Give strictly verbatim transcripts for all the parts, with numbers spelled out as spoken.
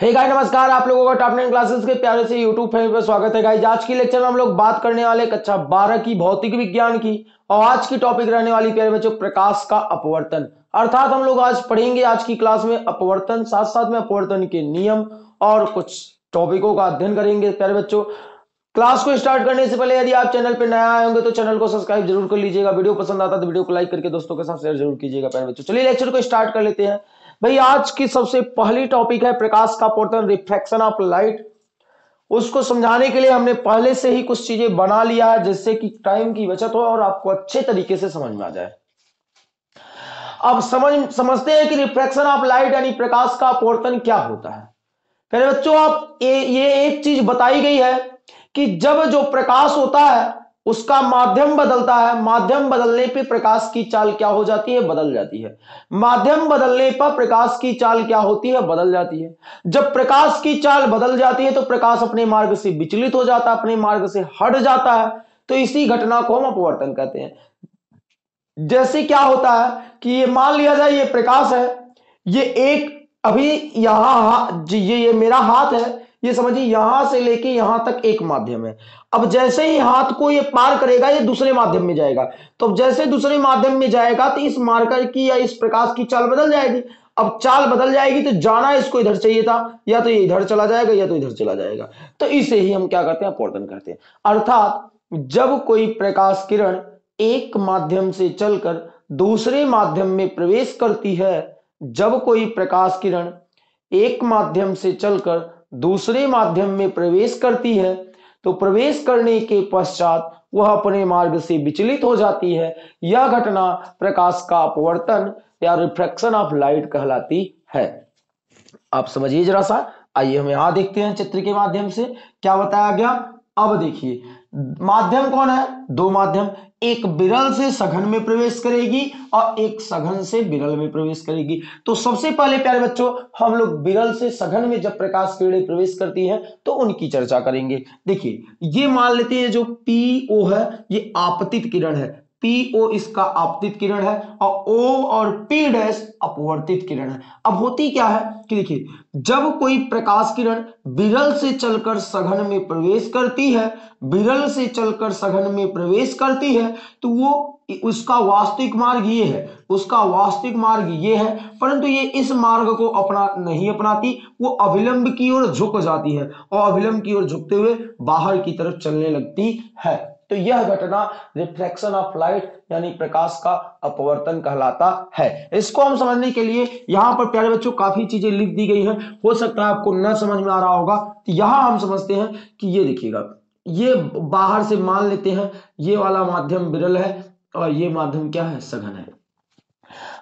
हे hey guys नमस्कार, आप लोगों का टॉप टेन क्लासेस के प्यारे से यूट्यूब चैनल पर स्वागत है। गाइस आज की लेक्चर में हम लोग बात करने वाले कक्षा बारह की भौतिक विज्ञान की और आज की टॉपिक रहने वाली प्यारे बच्चों प्रकाश का अपवर्तन, अर्थात हम लोग आज पढ़ेंगे आज की क्लास में अपवर्तन, साथ साथ में अपवर्तन के नियम और कुछ टॉपिकों का अध्ययन करेंगे। प्यारे बच्चों क्लास को स्टार्ट करने से पहले यदि आप चैनल पर नया आए होंगे तो चैनल को सब्सक्राइब जरूर कर लीजिएगा, वीडियो पसंद आता है तो वीडियो को लाइक करके दोस्तों के साथ शेयर जरूर कीजिएगा। प्यारे बच्चों चलिए लेक्चर को स्टार्ट कर लेते हैं। भाई आज की सबसे पहली टॉपिक है प्रकाश का अपवर्तन, रिफ्रैक्शन ऑफ लाइट। उसको समझाने के लिए हमने पहले से ही कुछ चीजें बना लिया है जिससे कि टाइम की बचत हो और आपको अच्छे तरीके से समझ में आ जाए। अब समझ समझते हैं कि रिफ्रैक्शन ऑफ लाइट यानी प्रकाश का अपवर्तन क्या होता है। प्यारे बच्चों आप ये, ये एक चीज बताई गई है कि जब जो प्रकाश होता है उसका माध्यम बदलता है, माध्यम बदलने पे प्रकाश की चाल क्या हो जाती है, बदल जाती है। माध्यम बदलने पर प्रकाश की चाल क्या होती है, बदल जाती है। जब प्रकाश की चाल बदल जाती है तो प्रकाश अपने मार्ग से विचलित हो जाता है, अपने मार्ग से हट जाता है, तो इसी घटना को हम अपवर्तन कहते हैं। जैसे क्या होता है कि ये मान लिया जाए ये प्रकाश है, ये एक अभी यहाँ ये ये मेरा हाथ है, ये समझिए यहां से लेके यहां तक एक माध्यम है। अब जैसे ही हाथ को ये पार करेगा ये दूसरे माध्यम में जाएगा, तो जैसे दूसरे माध्यम में जाएगा तो इस मार्कर की या इस प्रकाश की चाल बदल जाएगी। अब चाल बदल जाएगी तो जाना इसको इधर चाहिए था, या तो ये इधर चला जाएगा या तो इधर चला जाएगा, तो इसे ही हम क्या करते हैं, अपवर्तन करते हैं। अर्थात जब कोई प्रकाश किरण एक माध्यम से चलकर दूसरे माध्यम में प्रवेश करती है, जब कोई प्रकाश किरण एक माध्यम से चलकर दूसरे माध्यम में प्रवेश करती है तो प्रवेश करने के पश्चात वह अपने मार्ग से विचलित हो जाती है। यह घटना प्रकाश का अपवर्तन या रिफ्रैक्शन ऑफ लाइट कहलाती है। आप समझिए जरा सा, आइए हम यहां देखते हैं चित्र के माध्यम से क्या बताया गया। अब देखिए माध्यम कौन है, दो माध्यम, एक बिरल से सघन में प्रवेश करेगी और एक सघन से बिरल में प्रवेश करेगी। तो सबसे पहले प्यारे बच्चों हम लोग बिरल से सघन में जब प्रकाश किरणें प्रवेश करती हैं तो उनकी चर्चा करेंगे। देखिए ये मान लेते हैं जो पीओ है ये आपतित किरण है, पीओ इसका आपतित किरण है और ओ और पी डैश अपवर्तित किरण है। अब होती क्या है कि देखिए जब कोई प्रकाश किरण बिरल से चलकर सघन में प्रवेश करती है, बिरल से चलकर सघन में प्रवेश करती है तो वो उसका वास्तविक मार्ग ये है, उसका वास्तविक मार्ग ये है, परंतु ये इस मार्ग को अपना नहीं अपनाती, वो अभिलंब की ओर झुक जाती है और अभिलंब की ओर झुकते हुए बाहर की तरफ चलने लगती है। तो यह घटना रिफ्रैक्शन ऑफ लाइट यानी प्रकाश का अपवर्तन कहलाता है। इसको हम समझने के लिए यहां पर प्यारे बच्चों काफी चीजें लिख दी गई हैं, हो सकता है आपको न समझ में आ रहा होगा। तो यहां हम समझते हैं कि ये देखिएगा ये बाहर से मान लेते हैं ये वाला माध्यम बिरल है और ये माध्यम क्या है, सघन है।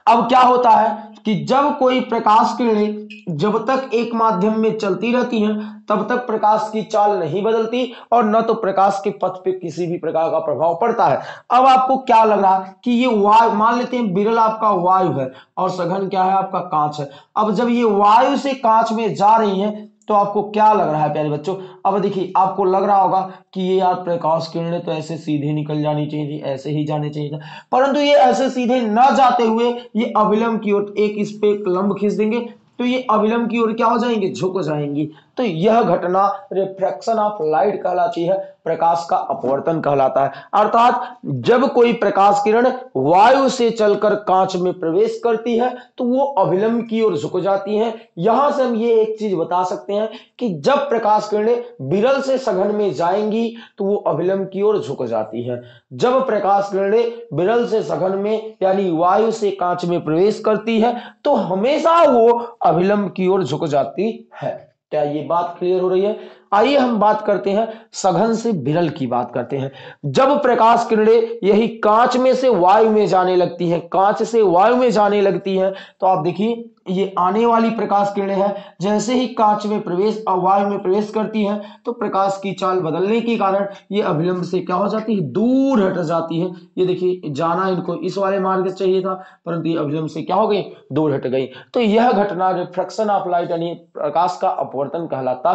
अब क्या होता है कि जब कोई प्रकाश किरणें जब तक एक माध्यम में चलती रहती हैं तब तक प्रकाश की चाल नहीं बदलती और न तो प्रकाश के पथ पे किसी भी प्रकार का प्रभाव पड़ता है। अब आपको क्या लग रहा है कि ये वायु, मान लेते हैं बिरल आपका वायु है और सघन क्या है आपका कांच है। अब जब ये वायु से कांच में जा रही है तो आपको क्या लग रहा है प्यारे बच्चों, अब देखिए आपको लग रहा होगा कि ये यार प्रकाश किरणें तो ऐसे सीधे निकल जानी चाहिए थी, ऐसे ही जाने चाहिए, परंतु ये ऐसे सीधे ना जाते हुए ये अभिलंब की ओर एक इस पे लंब खींच देंगे तो ये अभिलंब की ओर क्या हो जाएंगे, झुक जाएंगी। तो यह घटना रिफ्रैक्शन ऑफ लाइट कहलाती है, प्रकाश का अपवर्तन कहलाता है। अर्थात जब कोई प्रकाश किरण वायु से चलकर कांच में प्रवेश करती है तो वो अभिलंब की ओर झुक जाती है। यहां से हम ये एक चीज बता सकते हैं कि जब प्रकाश किरणें बिरल से सघन में जाएंगी तो वो अभिलंब की ओर झुक जाती है। जब प्रकाश किरणें बिरल से सघन में यानी वायु से कांच में प्रवेश करती है तो हमेशा वो अभिलंब की ओर झुक जाती है। क्या ये बात क्लियर हो रही है? आइए हम बात करते हैं सघन से बिरल की बात करते हैं। जब प्रकाश किरणें यही कांच में से वायु में जाने लगती हैं, कांच से वायु में जाने लगती हैं, तो आप देखिए ये आने वाली प्रकाश किरणें हैं, जैसे ही कांच में प्रवेश और वायु में प्रवेश करती हैं तो प्रकाश की चाल बदलने के कारण ये अभिलंब से क्या हो जाती है, दूर हट जाती है। ये देखिए जाना इनको इस वाले मार्ग से चाहिए था परंतु ये अभिलंब से क्या हो गई, दूर हट गई। तो यह घटना रिफ्रैक्शन ऑफ लाइट यानी प्रकाश का अपवर्तन कहलाता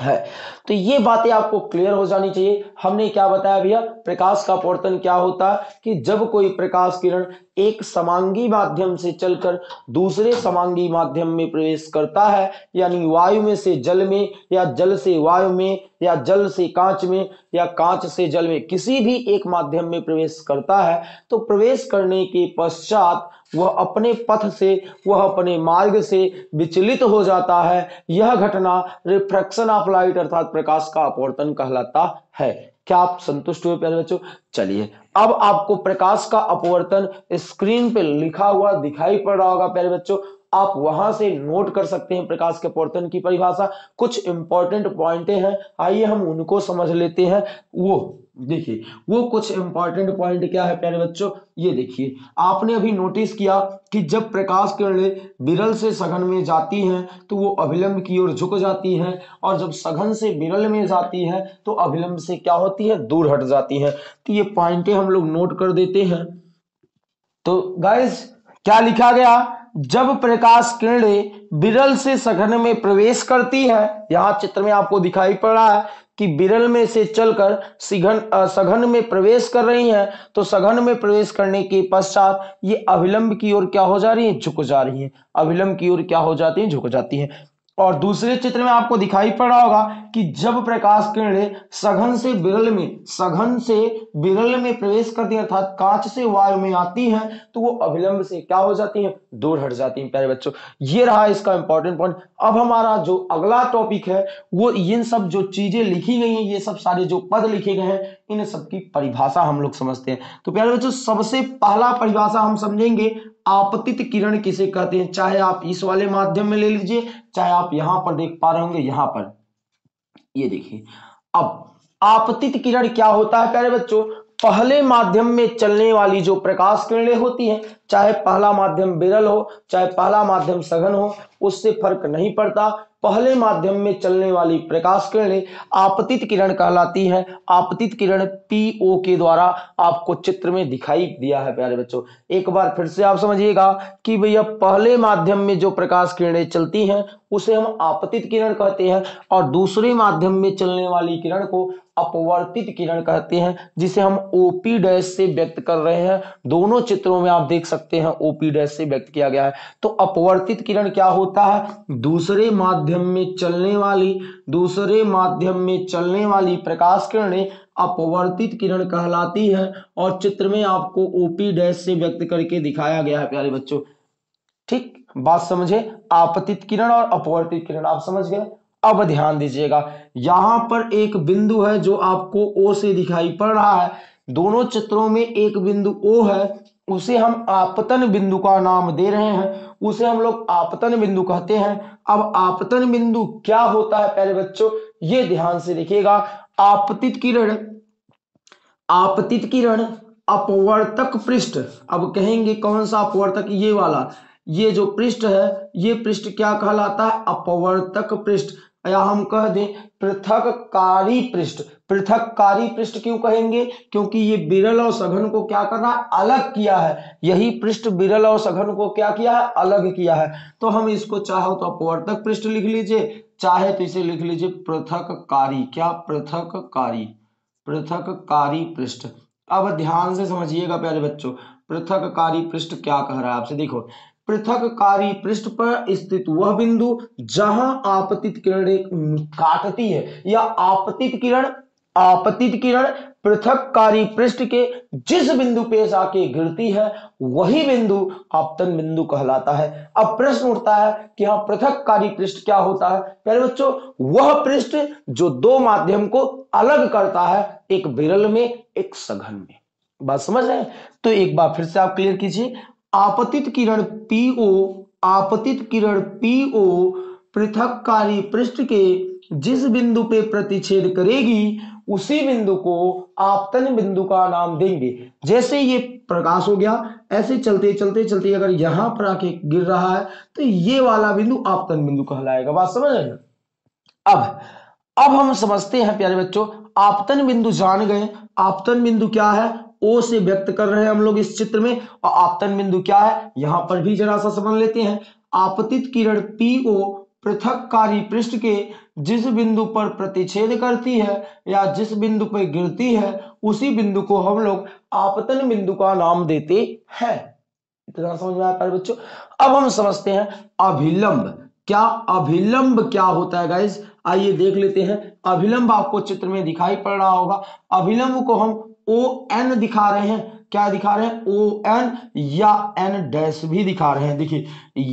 है। तो ये बातें आपको क्लियर हो जानी चाहिए। हमने क्या बताया भैया, प्रकाश का अपवर्तन क्या होता है कि जब कोई प्रकाश किरण एक समांगी माध्यम से चलकर दूसरे समांगी माध्यम में प्रवेश करता है, यानी वायु में से जल में, या जल से वायु में, या जल से कांच में, या कांच से जल में, किसी भी एक माध्यम में प्रवेश करता है। तो प्रवेश करने के पश्चात वह अपने पथ से, वह अपने मार्ग से विचलित हो जाता है। यह घटना रिफ्रैक्शन ऑफ लाइट अर्थात प्रकाश का अपवर्तन कहलाता है। क्या आप संतुष्ट हुए प्यारे बच्चों? चलिए, अब आपको प्रकाश का अपवर्तन स्क्रीन पे लिखा हुआ दिखाई पड़ रहा होगा प्यारे बच्चों, आप वहां से नोट कर सकते हैं प्रकाश के अपवर्तन की परिभाषा। कुछ इंपॉर्टेंट पॉइंट हैं, आइए हम उनको समझ लेते हैं। वो देखिए, वो कुछ इंपॉर्टेंट पॉइंट क्या है प्यारे बच्चों, ये देखिए। आपने अभी नोटिस किया कि जब प्रकाश किरणें विरल से सघन में जाती हैं तो वो अभिलंब की ओर झुक जाती हैं, और जब सघन से विरल में जाती हैं तो अभिलंब से क्या होती है, दूर हट जाती हैं। तो ये पॉइंटें हम लोग नोट कर देते हैं। तो गाइस क्या लिखा गया, जब प्रकाश किरणें विरल से सघन में प्रवेश करती है, यहाँ चित्र में आपको दिखाई पड़ रहा है कि विरल में से चलकर सघन सघन में प्रवेश कर रही हैं, तो सघन में प्रवेश करने के पश्चात ये अभिलंब की ओर क्या हो जा रही है, झुक जा रही है। अभिलंब की ओर क्या हो जाती है, झुक जाती है। और दूसरे चित्र में आपको दिखाई पड़ रहा होगा कि जब प्रकाश किरणें सघन से विरल में सघन से विरल में प्रवेश करती है अर्थात कांच से वायु में आती हैं, तो वो अभिलंब से क्या हो जाती हैं, दूर हट जाती हैं प्यारे बच्चों। ये रहा इसका इंपॉर्टेंट पॉइंट। अब हमारा जो अगला टॉपिक है वो इन सब जो चीजें लिखी गई हैं, ये सब सारे जो पद लिखे गए हैं, इन सब की परिभाषा हम लोग समझते हैं। तो प्यारे बच्चों, सबसे पहला परिभाषा हम समझेंगे, आपतित किरण किसे कहते हैं। चाहे आप इस वाले माध्यम में ले लीजिए, चाहे आप यहां पर देख पा रहे होंगे, यहां पर ये देखिए। अब आपतित किरण क्या होता है प्यारे बच्चों, पहले माध्यम में चलने वाली जो प्रकाश किरणें होती हैं, चाहे पहला माध्यम विरल हो, चाहे पहला माध्यम सघन हो, उससे फर्क नहीं पड़ता, पहले माध्यम में चलने वाली प्रकाश किरणें आपतित किरण कहलाती हैं। आपतित किरण पीओ के द्वारा आपको चित्र में दिखाई दिया है प्यारे बच्चों। एक बार फिर से आप समझिएगा कि भैया पहले माध्यम में जो प्रकाश किरणें चलती हैं उसे हम आपतित किरण कहते हैं, और दूसरे माध्यम में चलने वाली किरण को अपवर्तित किरण कहते हैं, जिसे हम ओपी डैश से व्यक्त कर रहे हैं। दोनों चित्रों में आप देख सकते हैं ओपी डैश से व्यक्त किया गया है। तो अपवर्तित किरण क्या होता है, दूसरे माध्यम में चलने वाली दूसरे माध्यम में चलने वाली प्रकाश किरणें अपवर्तित किरण कहलाती है, और चित्र में आपको ओपी डैश से व्यक्त करके दिखाया गया है प्यारे बच्चों। ठीक बात समझे, आपतित किरण और अपवर्तित किरण आप समझ गए। अब ध्यान दीजिएगा, यहां पर एक बिंदु है जो आपको ओ से दिखाई पड़ रहा है। दोनों चित्रों में एक बिंदु ओ है, उसे हम आपतन बिंदु का नाम दे रहे हैं, उसे हम लोग आपतन बिंदु कहते हैं। अब आपतन बिंदु क्या होता है प्यारे बच्चों, ये ध्यान से देखिएगा। आपतित किरण आपतित किरण अपवर्तक पृष्ठ, अब कहेंगे कौन सा अपवर्तक, ये वाला, ये जो पृष्ठ है ये पृष्ठ क्या कहलाता है, अपवर्तक पृष्ठ, या हम कह दें पृथककारी पृष्ठ। पृथककारी पृष्ठ क्यों कहेंगे, क्योंकि ये विरल और सघन को क्या करना है, अलग किया है। यही पृष्ठ विरल और सघन को क्या किया है, अलग किया है। तो हम इसको चाहो तो अपवर्तक पृष्ठ लिख लीजिए, चाहे तो इसे लिख लीजिए पृथककारी, क्या पृथककारी पृथककारी पृष्ठ। अब ध्यान से समझिएगा प्यारे बच्चों, पृथककारी पृष्ठ क्या कह रहा है आपसे, देखो। पृथककारी पृष्ठ पर स्थित वह बिंदु जहां आपतित किरण काटती है, या आपतित किरण आपतित किरण पृथककारी पृष्ठ के जिस बिंदु पे जाके गिरती है वही बिंदु आपतन बिंदु कहलाता है। अब प्रश्न उठता है कि हाँ, पृथककारी पृष्ठ क्या होता है प्यारे बच्चों, वह पृष्ठ जो दो माध्यम को अलग करता है, एक विरल में एक सघन में। बात समझ रहे हैं? तो एक बार फिर से आप क्लियर कीजिए, आपतित किरण पीओ आपतित किरण पीओ पृथककारी पृष्ठ के जिस बिंदु पे प्रतिच्छेद करेगी उसी बिंदु को आपतन बिंदु का नाम देंगे। जैसे ये प्रकाश हो गया, ऐसे चलते चलते चलते अगर यहां पर आके गिर रहा है तो ये वाला बिंदु आपतन बिंदु कहलाएगा। बात समझ रहे हैं? अब अब हम समझते हैं प्यारे बच्चों, आपतन बिंदु जान गए। आपतन बिंदु क्या है, ओ से व्यक्त कर रहे हैं हम लोग इस चित्र में, और आपतन बिंदु क्या है यहां पर भी जरा सा समझ लेते हैं। आपतित किरण पीओ पृथककारी पृष्ठ के जिस बिंदु पर प्रतिच्छेद करती है या जिस बिंदु पर गिरती है उसी बिंदु को हम लोग आपतन बिंदु का नाम देते हैं। इतना समझ में आ पाए बच्चों। अब हम समझते हैं अभिलंब क्या, अभिलंब क्या होता है गाइज, आइए देख लेते हैं। अभिलंब आपको चित्र में दिखाई पड़ रहा होगा। अभिलंब को हम ओ एन दिखा रहे हैं, क्या दिखा रहे हैं, ओ एन या एन डैश भी दिखा रहे हैं। देखिए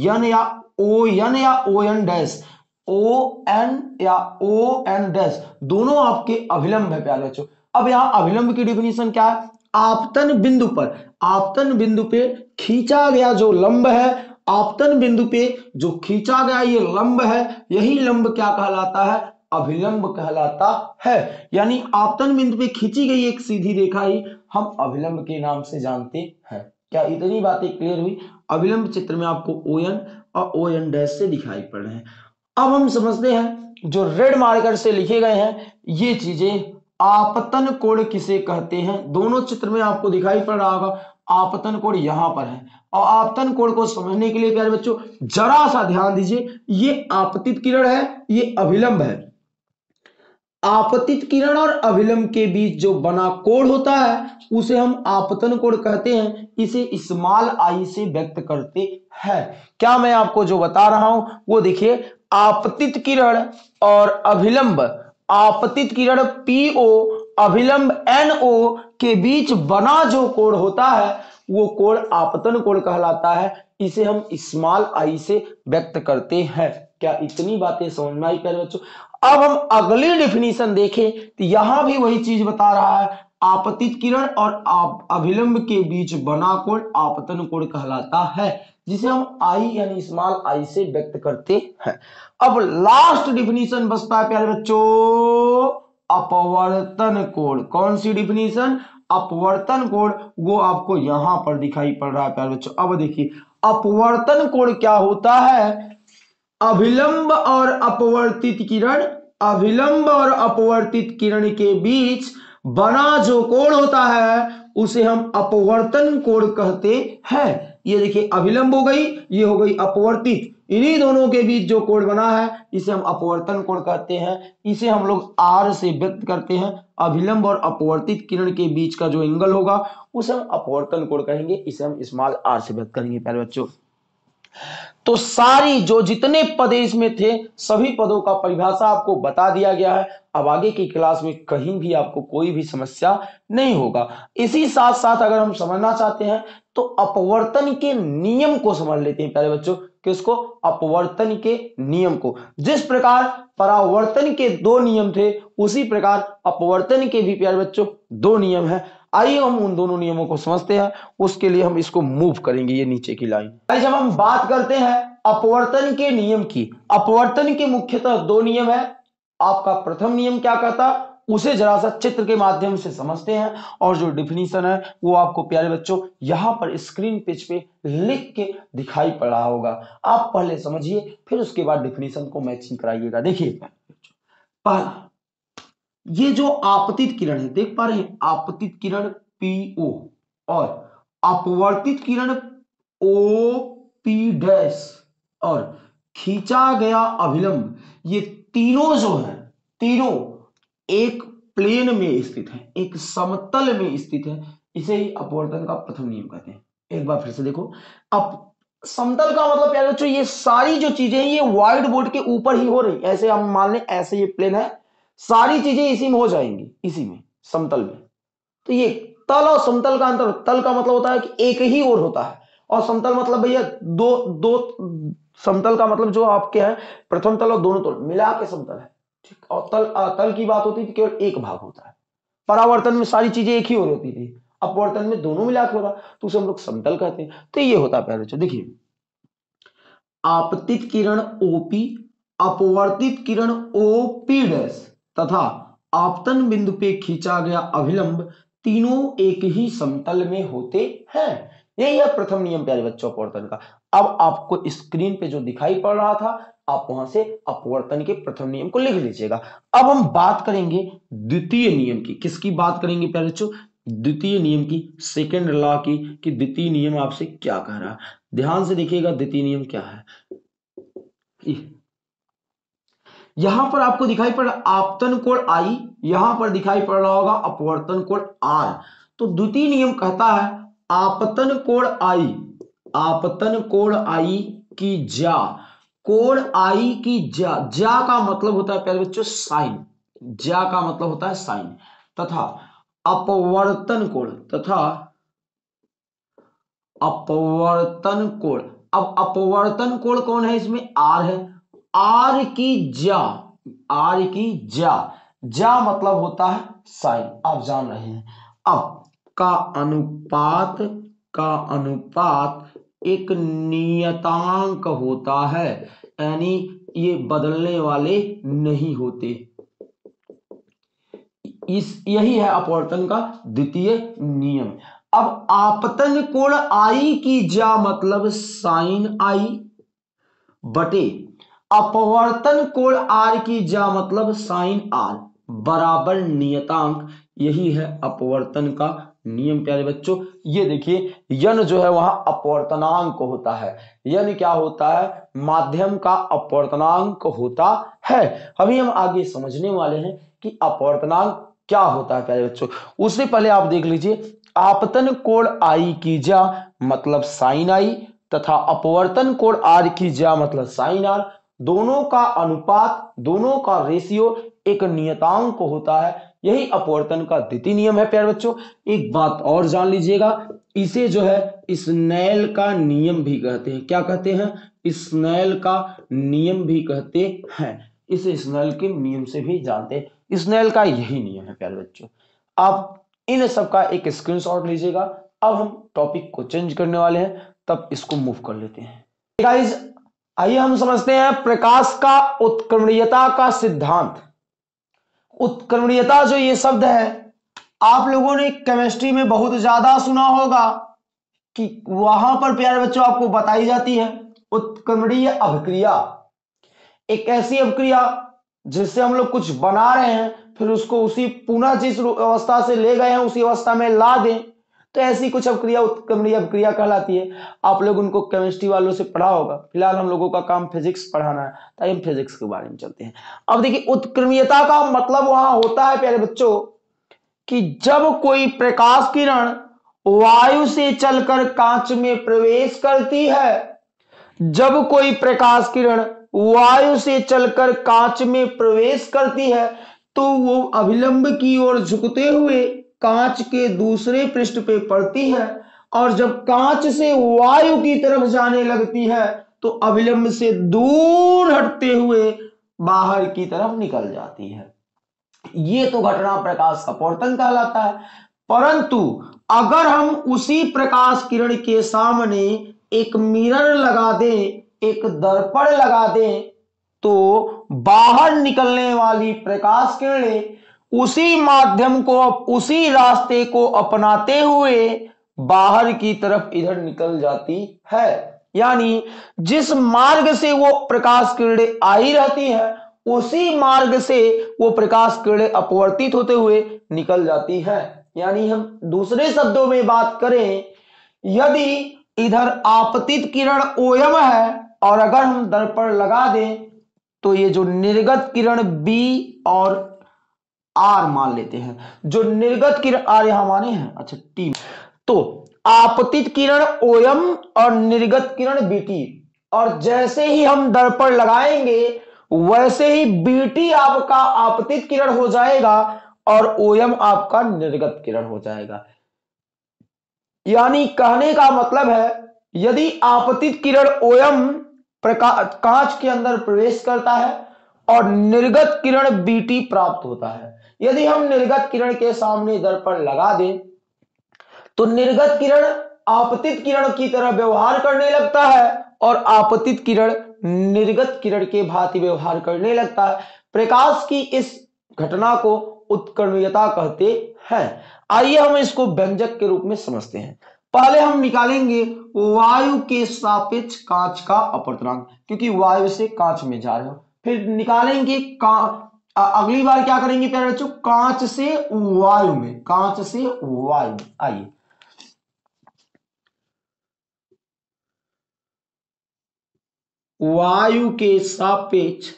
यन या ओ एन या O N dash, O N या ओ एन डैश दोनों आपके अभिलंब है प्यारे बच्चों। अब यहाँ अभिलंब की डिफिनीशन क्या है, आपतन बिंदु पर, आपतन बिंदु पे खींचा गया जो लंब है, आपतन बिंदु पे जो खींचा गया ये लंब है, यही लंब क्या कहलाता है, अभिलंब कहलाता है। यानी आपतन बिंदु पे खींची गई एक सीधी रेखा ही हम अभिलंब के नाम से जानते हैं। क्या इतनी बातें क्लियर हुई। अभिलंब चित्र में आपको ओएन और ओएन डैश से दिखाई पड़ रहे हैं। अब हम समझते हैं जो रेड मार्कर से लिखे गए हैं ये चीजें आपतन कोण किसे कहते हैं। दोनों चित्र में आपको दिखाई पड़ रहा होगा आपतन कोण यहाँ पर है, और आपतन कोण को समझने के लिए प्यारे बच्चों जरा सा ध्यान दीजिए। ये आपतित किरण है, ये अभिलंब है। आपतित किरण और अभिलंब के बीच जो बना कोण होता है उसे हम आपतन कोण कहते हैं। इसे स्मॉल आई से व्यक्त करते हैं। क्या मैं आपको जो बता रहा हूं वो देखिए, आपतित किरण और अभिलंब, आपतित किरण पीओ अभिलंब एनओ के बीच बना जो कोण होता है वो कोण आपतन कोण कहलाता है। इसे हम स्मॉल आई से व्यक्त करते हैं। क्या इतनी बातें समझ में आई प्यारे बच्चों। अब हम अगली डेफिनेशन देखें तो यहां भी वही चीज बता रहा है, आपतित किरण और आप अभिलंब के बीच बना कोण आपतन कोण कहलाता है, जिसे हम आई यानी स्मॉल आई से व्यक्त करते हैं। अब लास्ट डिफिनीशन बचता है प्यारे बच्चों अपवर्तन कोण। कौन सी डिफिनीशन, अपवर्तन कोण, वो आपको यहां पर दिखाई पड़ रहा है प्यारे बच्चों। अब देखिए अपवर्तन कोण क्या होता है, अभिलंब और अपवर्तित किरण, अभिलंब और अपवर्तित किरण के बीच बना जो कोण होता है उसे हम अपवर्तन कोण कहते हैं। ये देखिए अभिलंब हो गई, ये हो गई अपवर्तित, इन्हीं दोनों के बीच जो कोण बना है इसे हम अपवर्तन कोण कहते हैं। इसे हम लोग आर से व्यक्त करते हैं। अभिलंब और अपवर्तित किरण के बीच का जो एंगल होगा उसे हम अपवर्तन कोण कहेंगे। इसे हम स्मॉल आर से व्यक्त करेंगे प्यारे बच्चों। तो सारी जो जितने पद इसमें थे सभी पदों का परिभाषा आपको बता दिया गया है। अब आगे की क्लास में कहीं भी आपको कोई भी समस्या नहीं होगा। इसी साथ साथ अगर हम समझना चाहते हैं तो अपवर्तन के नियम को समझ लेते हैं प्यारे बच्चों। किसको, अपवर्तन के नियम को। जिस प्रकार परावर्तन के दो नियम थे उसी प्रकार अपवर्तन के भी प्यारे बच्चों दो नियम हैं। आइए हम उन दोनों नियमों को समझते हैं। उसके लिए हम इसको मूव करेंगे ये नीचे की लाइन। जब हम बात करते हैं अपवर्तन के नियम की, अपवर्तन के मुख्यतः दो नियम है। आपका प्रथम नियम क्या कहता है उसे जरा सा चित्र के माध्यम से समझते हैं, और जो डिफिनीशन है वो आपको प्यारे बच्चों यहाँ पर स्क्रीन पेज पे लिख के दिखाई पड़ रहा होगा। आप पहले समझिए फिर उसके बाद डिफिनीशन को मैचिंग कराइएगा। देखिए पहला, ये जो आपतित किरण है, देख पा रहे हैं आपतित किरण पीओ और अपवर्तित किरण ओ पी डैश और खींचा गया अभिलंब, ये तीनों जो है तीनों एक प्लेन में स्थित है, एक समतल में स्थित है। इसे ही अपवर्तन का प्रथम नियम कहते हैं। एक बार फिर से देखो, अब समतल का मतलब प्यारे बच्चों ये सारी जो चीजें हैं ये व्हाइट बोर्ड के ऊपर ही हो रही। ऐसे हम मान लें ऐसे ये प्लेन है, सारी चीजें इसी में हो जाएंगी, इसी में समतल में। तो ये तल और समतल का अंतर, तल का मतलब होता है कि एक ही ओर होता है, और समतल मतलब भैया दो दो समतल का मतलब जो आपके हैं प्रथम तल और दोनों तल मिला के समतल है, ठीक। और तल तल की बात होती है केवल एक भाग होता है। परावर्तन में सारी चीजें एक ही ओर होती थी, अपवर्तन में दोनों मिला के हो रहा, तो उसे हम लोग समतल कहते हैं। तो ये होता है प्यारे बच्चों। देखिए आपतित किरण ओपी, अपवर्तित किरण ओपी डैश तथा आपतन बिंदु पे खींचा गया अभिलंब, तीनों एक ही समतल में होते हैं। यही है प्रथम नियम प्यारे बच्चों अपवर्तन का। अब आपको स्क्रीन पे जो दिखाई पड़ रहा था आप वहां से अपवर्तन के प्रथम नियम को लिख लीजिएगा। अब हम बात करेंगे द्वितीय नियम की। किसकी बात करेंगे प्यारे बच्चों, द्वितीय नियम की, सेकेंड लॉ की, कि द्वितीय नियम आपसे क्या कह रहा है। ध्यान से देखिएगा द्वितीय नियम क्या है। यहां पर आपको दिखाई पड़ रहा आपतन कोण आई, यहां पर दिखाई पड़ रहा होगा अपवर्तन कोण आर। तो द्वितीय नियम कहता है आपतन कोण आई आपतन कोण आई की जा, कोण आई की जा, जा का मतलब होता है प्यारे बच्चों साइन, जा का मतलब होता है साइन, तथा अपवर्तन कोण, तथा अपवर्तन कोण। अब अपवर्तन कोण कौन है इसमें? आर है। आर की जा, आर की जा, जा मतलब होता है साइन, आप जान रहे हैं। अब का अनुपात, का अनुपात एक नियतांक होता है, यानी ये बदलने वाले नहीं होते। इस यही है अपवर्तन का द्वितीय नियम। अब आपतन कोण आई की जा मतलब साइन आई बटे अपवर्तन कोण आर की जा मतलब साइन आर बराबर नियतांक, यही है अपवर्तन का नियम प्यारे बच्चों। ये देखिए यन जो है वहां अपवर्तनांक होता है, यन क्या होता है? माध्यम का अपवर्तनांक होता है। अभी हम आगे समझने वाले हैं कि अपवर्तनांक क्या होता है प्यारे बच्चों। उससे पहले आप देख लीजिए आपतन कोण आई की जा मतलब साइन आई तथा अपवर्तन कोण आर की जा मतलब साइन आर, दोनों का अनुपात, दोनों का रेशियो एक नियतांक होता है, यही अपवर्तन का द्वितीय नियम है प्यारे बच्चों। एक बात और जान लीजिएगा, इसे जो है स्नेल का नियम भी कहते हैं। क्या कहते हैं? स्नेल का नियम भी कहते हैं। इसे स्नेल के नियम से भी जानते हैं, स्नेल का यही नियम है प्यारे बच्चों। आप इन सब का एक स्क्रीनशॉट लीजिएगा। अब हम टॉपिक को चेंज करने वाले हैं, तब इसको मूव कर लेते हैं। गाइस आइए हम समझते हैं प्रकाश का उत्क्रमणीयता का सिद्धांत। उत्क्रमणीयता जो ये शब्द है, आप लोगों ने केमिस्ट्री में बहुत ज्यादा सुना होगा कि वहां पर प्यारे बच्चों आपको बताई जाती है उत्क्रमणीय अभिक्रिया। एक ऐसी अभिक्रिया जिससे हम लोग कुछ बना रहे हैं, फिर उसको उसी पुनः जिस अवस्था से ले गए हैं उसी अवस्था में ला दें, तो ऐसी कुछ अपक्रिया उत्क्रमणीय अपक्रिया कहलाती है। आप लोग उनको केमिस्ट्री वालों से पढ़ा होगा। फिलहाल हम लोगों का काम फिजिक्स पढ़ाना है, ताकि हम फिजिक्स के बारे में चलते हैं। अब देखिए उत्क्रमणीयता का मतलब वहां होता है प्यारे बच्चों कि जब कोई प्रकाश किरण वायु से चलकर कांच में प्रवेश करती है, जब कोई प्रकाश किरण वायु से चलकर कांच में प्रवेश करती है तो वो अभिलंब की ओर झुकते हुए कांच के दूसरे पृष्ठ पे पड़ती है, और जब कांच से वायु की तरफ जाने लगती है तो अभिलंब से दूर हटते हुए बाहर की तरफ निकल जाती है। ये तो घटना प्रकाश अपवर्तन कहलाता है। परंतु अगर हम उसी प्रकाश किरण के सामने एक मिरर लगा दें, एक दर्पण लगा दें, तो बाहर निकलने वाली प्रकाश किरणें उसी माध्यम को, उसी रास्ते को अपनाते हुए बाहर की तरफ इधर निकल जाती है। यानी जिस मार्ग से वो प्रकाश किरणें आई रहती है उसी मार्ग से वो प्रकाश किरणें अपवर्तित होते हुए निकल जाती है। यानी हम दूसरे शब्दों में बात करें, यदि इधर आपतित किरण O M है और अगर हम दर्पण लगा दें तो ये जो निर्गत किरण B और R मान लेते हैं, जो निर्गत किरण R यहां माने हैं, अच्छा T, तो आपतित किरण O M और निर्गत किरण B T, और जैसे ही हम दर्पण लगाएंगे वैसे ही B T आपका आपतित किरण हो जाएगा और O M आपका निर्गत किरण हो जाएगा। यानी कहने का मतलब है यदि आपतित किरण O M प्रकाश कांच के अंदर प्रवेश करता है और निर्गत किरण B T प्राप्त होता है, यदि हम निर्गत किरण के सामने दर्पण लगा दें तो निर्गत किरण आपतित किरण की तरह व्यवहार करने लगता है और आपतित किरण निर्गत किरण के भांति व्यवहार करने लगता है। प्रकाश की इस घटना को उत्क्रमणीयता कहते हैं। आइए हम इसको व्यंजक के रूप में समझते हैं। पहले हम निकालेंगे वायु के सापेक्ष कांच का अपवर्तनांक, क्योंकि वायु से कांच में जा रहे हो। फिर निकालेंगे अगली बार क्या करेंगे प्यारे बच्चों, कांच से वायु में, कांच से वायु। आइए वायु के सापेक्ष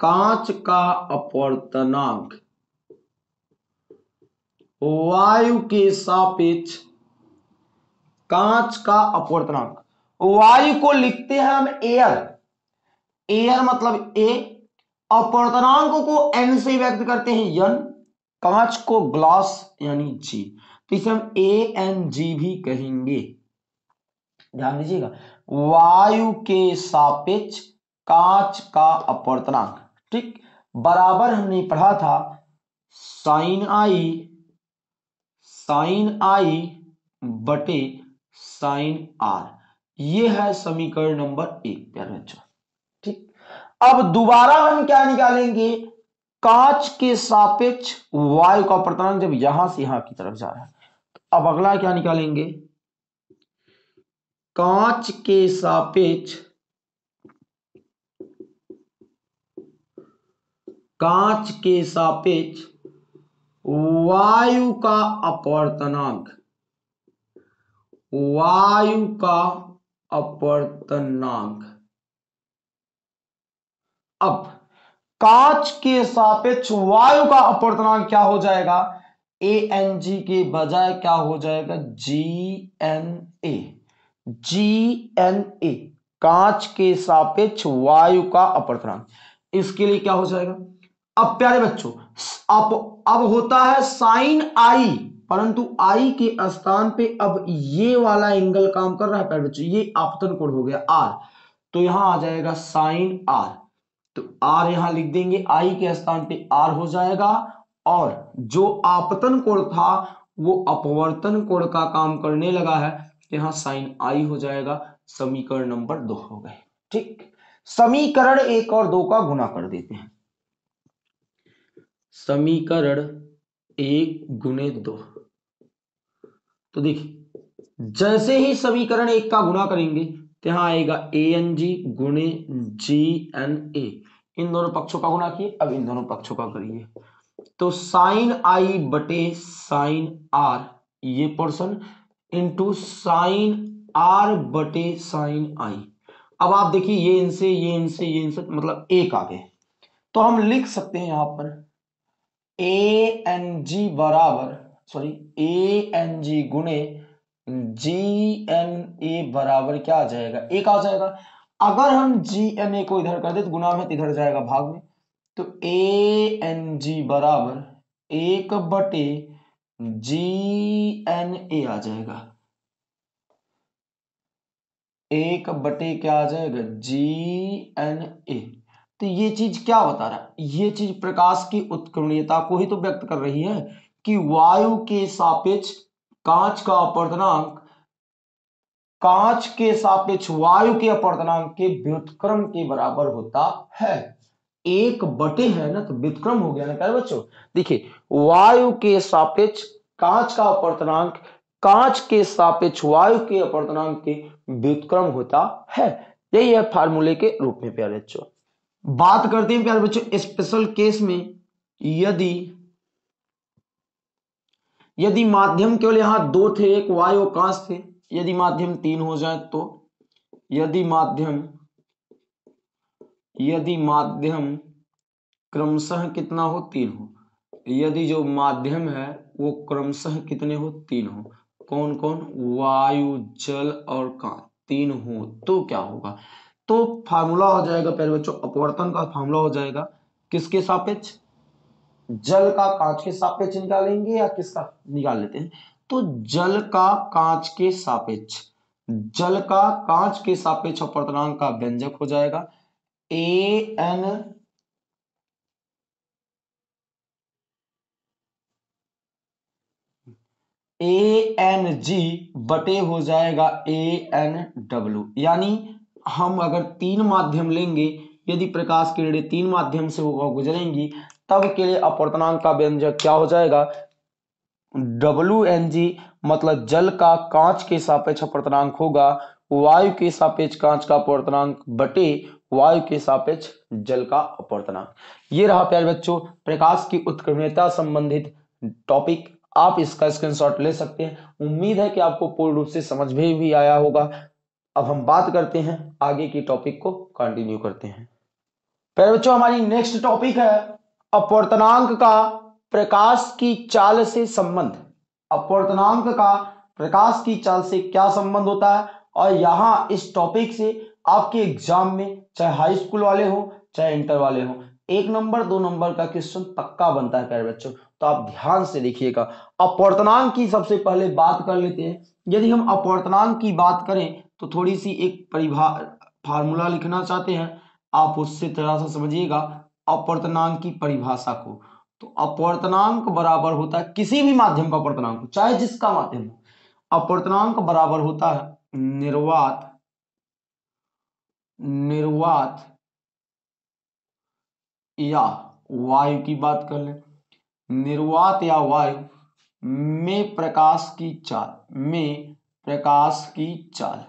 कांच का अपवर्तनांक, वायु के सापेक्ष कांच का अपवर्तनांक। वायु को लिखते हैं हम एयर, एयर मतलब ए। अपवर्तनांक को एन से व्यक्त करते हैं यन, कांच को ग्लास यानी जी, तो इसे हम ए एन जी भी कहेंगे। ध्यान दीजिएगा, वायु के सापेक्ष कांच का अपवर्तनांक, ठीक बराबर हमने पढ़ा था साइन आई, साइन आई बटे साइन आर। ये है समीकरण नंबर एक प्यारे बच्चों, ठीक। अब दोबारा हम क्या निकालेंगे, कांच के सापेक्ष वायु का अपवर्तनांक जब यहां से यहां की तरफ जा रहा है। अब अगला क्या निकालेंगे, कांच के सापेक्ष, कांच के सापेक्ष वायु का अपवर्तनांक, वायु का अपवर्तनांक। अब कांच के सापेक्ष वायु का अपवर्तनांक क्या हो जाएगा, ए एन जी के बजाय क्या हो जाएगा, G N A, G N A, कांच के सापेक्ष वायु का अपवर्तनांक। इसके लिए क्या हो जाएगा, अब प्यारे बच्चों अब अब होता है साइन आई, परंतु आई के स्थान पे अब ये वाला एंगल काम कर रहा है प्यारे बच्चों, ये आपतन कोण हो गया आर, तो यहां आ जाएगा साइन आर, तो आर यहां लिख देंगे, आई के स्थान पे आर हो जाएगा। और जो आपतन कोण था वो अपवर्तन कोण का काम करने लगा है, यहां साइन आई हो जाएगा। समीकरण नंबर दो हो गए, ठीक। समीकरण एक और दो का गुना कर देते हैं, समीकरण एक गुने दो, तो देखिए जैसे ही समीकरण एक का गुना करेंगे तो यहां आएगा ए एन जी गुने जी एन ए, इन दोनों पक्षों का गुना किए। अब इन दोनों पक्षों का करिए तो साइन आई बटे साइन आर ये पोर्शन इंटू साइन आर बटे साइन आई। अब आप देखिए ये इनसे ये इनसे ये इनसे मतलब एक आ गए, तो हम लिख सकते हैं यहां पर ए एन जी बराबर सॉरी ए एन जी गुणे जी एन ए बराबर क्या आ जाएगा, एक आ जाएगा। अगर हम जी एन ए को इधर कर दे तो गुना में इधर जाएगा भाग में, तो ए एन जी बराबर एक बटे जी एन ए आ जाएगा, एक बटे क्या आ जाएगा जी एन ए। तो ये चीज क्या बता रहा है, ये चीज प्रकाश की उत्क्रमणीयता को ही तो व्यक्त कर रही है कि वायु के सापेक्ष कांच का अपवर्तनांक कांच के सापेक्ष वायु के अपवर्तनांक के व्युत्क्रम के बराबर होता है। एक बटे है ना, तो व्युत्क्रम हो गया ना प्यारे बच्चों। देखिए वायु के सापेक्ष कांच का अपवर्तनांक कांच के सापेक्ष वायु के अपवर्तनांक के व्युत्क्रम होता है, यही है फार्मूले के रूप में प्यारे बच्चों। बात करते हैं प्यारे बच्चों स्पेशल केस में, यदि यदि माध्यम केवल यहां दो थे, एक वायु और कांच थे, यदि माध्यम तीन हो जाए तो, यदि माध्यम यदि माध्यम क्रमशः कितना हो, तीन हो, यदि जो माध्यम है वो क्रमशः कितने हो, तीन हो, कौन कौन, वायु जल और कांच, तीन हो तो क्या होगा, तो फार्मूला हो जाएगा प्यारे बच्चों, अपवर्तन का फार्मूला हो जाएगा किसके सापेक्ष, जल का कांच के सापेक्ष निकालेंगे या किसका निकाल लेते हैं, तो जल का कांच के सापेक्ष, जल का कांच के सापेक्ष अपवर्तनांक का व्यंजक हो जाएगा A N A N G बटे हो जाएगा ए एन डब्ल्यू। यानी हम अगर तीन माध्यम लेंगे, यदि प्रकाश किरणें तीन माध्यम से होकर गुजरेंगी तब के लिए अपवर्तनांक का व्यंजक क्या हो जाएगा, डब्ल्यू एन जी, मतलब जल का कांच के सापेक्ष अपवर्तनांक होगा वायु के सापेक्ष कांच का अपवर्तनांक बटे वायु के सापेक्ष जल का अपवर्तनांक। ये रहा प्यारे बच्चों प्रकाश की उत्क्रमणीयता संबंधित टॉपिक, आप इसका स्क्रीनशॉट ले सकते हैं। उम्मीद है कि आपको पूर्ण रूप से समझ में भी आया होगा। अब हम बात करते हैं आगे की, टॉपिक को कंटिन्यू करते हैं। प्यारे बच्चों हमारी नेक्स्ट टॉपिक है अपवर्तनांक का प्रकाश की चाल से संबंध, अपवर्तनांक का प्रकाश की चाल से क्या संबंध होता है। और यहाँ इस टॉपिक से आपके एग्जाम में चाहे हाई स्कूल वाले हो चाहे इंटर वाले हो एक नंबर दो नंबर का क्वेश्चन पक्का बनता है प्यारे बच्चों। तो आप ध्यान से देखिएगा। अपवर्तनांक की सबसे पहले बात कर लेते हैं। यदि हम अपवर्तनांक की बात करें तो थोड़ी सी एक परिभा फार्मूला लिखना चाहते हैं, आप उससे थोड़ा सा समझिएगा अपवर्तनांक की परिभाषा को। तो अपवर्तनांक बराबर होता है किसी भी माध्यम का अपवर्तनांक, चाहे जिसका माध्यम हो, अपवर्तनांक बराबर होता है निर्वात निर्वात या वायु की बात कर लें, निर्वात या वायु में प्रकाश की चाल, में प्रकाश की चाल,